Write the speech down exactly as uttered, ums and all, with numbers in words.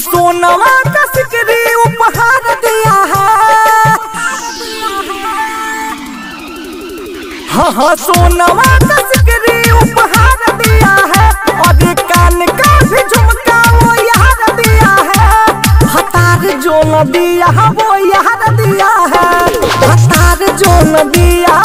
सोनवा का सिकरी उपहार दिया है, हाँ हाँ सोनवा का सिकरी उपहार दिया है, और कान का भी झुमका वो यार दिया है, हतार जो न दिया वो यार दिया है, हतार जो न दिया।